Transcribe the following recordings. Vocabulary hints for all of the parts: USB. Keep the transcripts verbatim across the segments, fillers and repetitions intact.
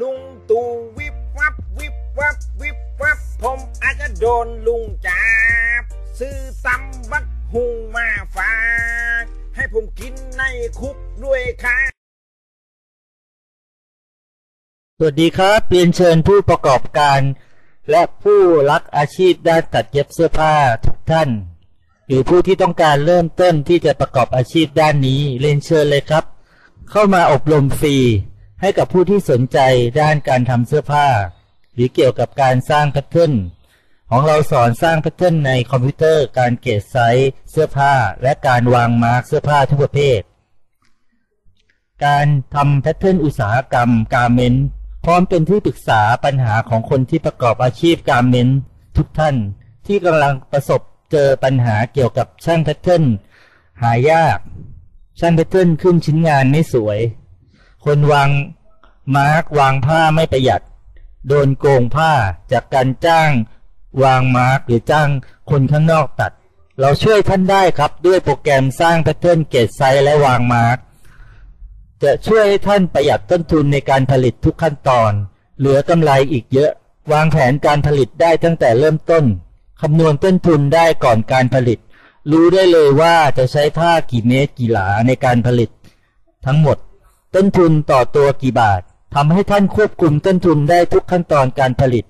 ลุงตู่วิบวับวิบวับวิบวับผมอาจจะโดนลุงจับซื้อตำบักหุ่งมาฝากให้ผมกินในคุกด้วยค่ะสวัสดีครับเรียนเชิญผู้ประกอบการและผู้รักอาชีพด้านตัดเย็บเสื้อผ้าทุกท่านหรือผู้ที่ต้องการเริ่มต้นที่จะประกอบอาชีพด้านนี้เรียนเชิญเลยครับเข้ามาอบรมฟรีให้กับผู้ที่สนใจด้านการทำเสื้อผ้าหรือเกี่ยวกับการสร้างแพทเทิร์นของเราสอนสร้างแพทเทิร์นในคอมพิวเตอร์การเกรดไซส์เสื้อผ้าและการวางมาร์กเสื้อผ้าทุกประเภทการทำแพทเทิร์นอุตสาหกรรมการเมนต์พร้อมเป็นที่ปรึกษาปัญหาของคนที่ประกอบอาชีพการเมนต์ทุกท่านที่กำลังประสบเจอปัญหาเกี่ยวกับช่างแพทเทิร์นหายากช่างแพทเทิร์นขึ้นชิ้นงานไม่สวยคนวางมาร์กวางผ้าไม่ประหยัดโดนโกงผ้าจากการจ้างวางมาร์กหรือจ้างคนข้างนอกตัดเราช่วยท่านได้ครับด้วยโปรแกรมสร้างแพทเทิร์นเกรดไซส์และวางมาร์กจะช่วยให้ท่านประหยัดต้นทุนในการผลิตทุกขั้นตอนเหลือกำไรอีกเยอะวางแผนการผลิตได้ตั้งแต่เริ่มต้นคำนวณต้นทุนได้ก่อนการผลิตรู้ได้เลยว่าจะใช้ผ้ากี่เมตรกี่หลาในการผลิตทั้งหมดต้นทุนต่อตัวกี่บาททำให้ท่านควบคุมต้นทุนได้ทุกขั้นตอนการผลิต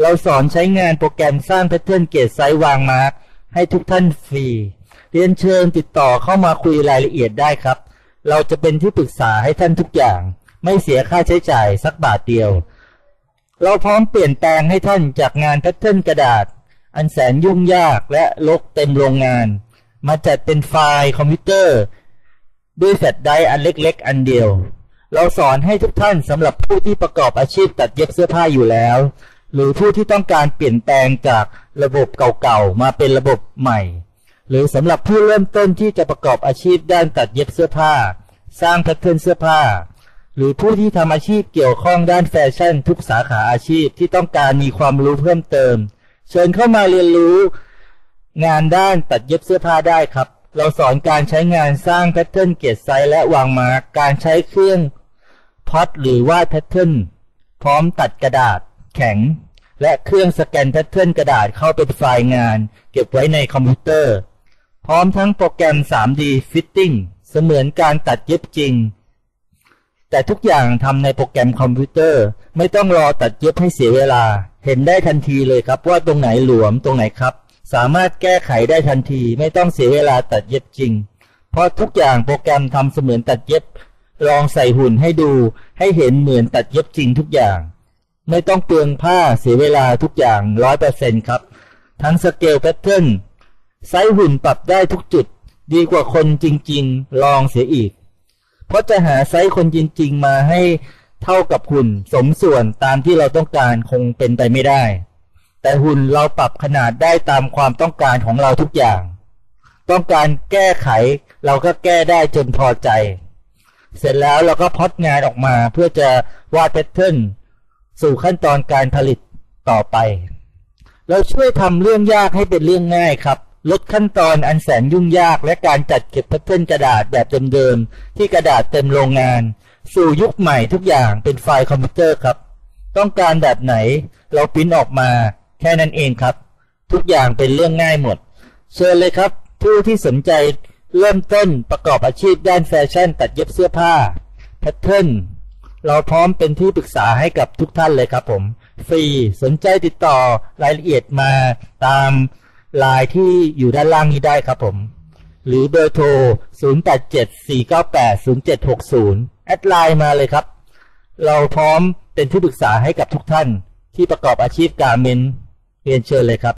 เราสอนใช้งานโปรแกรมสร้างแพทเทิร์นเกรดไซส์วางมาร์กให้ทุกท่านฟรีเรียนเชิญติดต่อเข้ามาคุยรายละเอียดได้ครับเราจะเป็นที่ปรึกษาให้ท่านทุกอย่างไม่เสียค่าใช้จ่ายสักบาทเดียวเราพร้อมเปลี่ยนแปลงให้ท่านจากงานแพทเทิร์นกระดาษอันแสนยุ่งยากและรกเต็มโรงงานมาจัดเป็นไฟล์คอมพิวเตอร์ด้วยแฟลชไดรฟ์อันเล็กๆอันเดียวเราสอนให้ทุกท่านสำหรับผู้ที่ประกอบอาชีพตัดเย็บเสื้อผ้าอยู่แล้วหรือผู้ที่ต้องการเปลี่ยนแปลงจากระบบเก่าๆมาเป็นระบบใหม่หรือสำหรับผู้เริ่มต้นที่จะประกอบอาชีพด้านตัดเย็บเสื้อผ้าสร้างแพทเทิร์นเสื้อผ้าหรือผู้ที่ทำอาชีพเกี่ยวข้องด้านแฟชั่นทุกสาขาอาชีพที่ต้องการมีความรู้เพิ่มเติมเชิญเข้ามาเรียนรู้งานด้านตัดเย็บเสื้อผ้าได้ครับเราสอนการใช้งานสร้างแพทเทิร์นเกรดไซส์และวางมาร์กการใช้เครื่องพัดหรือวาดแพทเทิร์นพร้อมตัดกระดาษแข็งและเครื่องสแกนแพทเทิร์นกระดาษเข้าเป็นไฟล์งานเก็บไว้ในคอมพิวเตอร์พร้อมทั้งโปรแกรม ทรีดี Fitting เสมือนการตัดเย็บจริงแต่ทุกอย่างทำในโปรแกรมคอมพิวเตอร์ไม่ต้องรอตัดเย็บให้เสียเวลาเห็นได้ทันทีเลยครับว่าตรงไหนหลวมตรงไหนครับสามารถแก้ไขได้ทันทีไม่ต้องเสียเวลาตัดเย็บจริงเพราะทุกอย่างโปรแกรมทำเสมือนตัดเย็บลองใส่หุ่นให้ดูให้เห็นเหมือนตัดเย็บจริงทุกอย่างไม่ต้องเปลืองผ้าเสียเวลาทุกอย่าง ร้อยเปอร์เซ็นต์ ครับทั้งสเกลแพทเทิร์นไซส์หุ่นปรับได้ทุกจุดดีกว่าคนจริงๆลองเสียอีกเพราะจะหาไซส์คนจริงๆมาให้เท่ากับหุ่นสมส่วนตามที่เราต้องการคงเป็นไปไม่ได้แต่หุ่นเราปรับขนาดได้ตามความต้องการของเราทุกอย่างต้องการแก้ไขเราก็แก้ได้จนพอใจเสร็จแล้วเราก็พล็อตงานออกมาเพื่อจะวาดแพทเทิร์นสู่ขั้นตอนการผลิตต่อไปเราช่วยทำเรื่องยากให้เป็นเรื่องง่ายครับลดขั้นตอนอันแสนยุ่งยากและการจัดเก็บแพทเทิร์นกระดาษแบบเดิมๆที่กระดาษเต็มโรงงานสู่ยุคใหม่ทุกอย่างเป็นไฟล์คอมพิวเตอร์ครับต้องการแบบไหนเราพิมพ์ออกมาแค่นั้นเองครับทุกอย่างเป็นเรื่องง่ายหมดเชิญเลยครับผู้ที่สนใจเริ่มต้นประกอบอาชีพด้านแฟชั่นตัดเย็บเสื้อผ้าแพทเทิร์นเราพร้อมเป็นที่ปรึกษาให้กับทุกท่านเลยครับผมฟรีสนใจติดต่อรายละเอียดมาตามไลน์ที่อยู่ด้านล่างนี้ได้ครับผมหรือเบอร์โทร ศูนย์ แปด เจ็ด สี่ เก้า แปด ศูนย์ เจ็ด หก ศูนย์ แอดไลน์มาเลยครับเราพร้อมเป็นที่ปรึกษาให้กับทุกท่านที่ประกอบอาชีพการเมนต์เรียนเชิญเลยครับ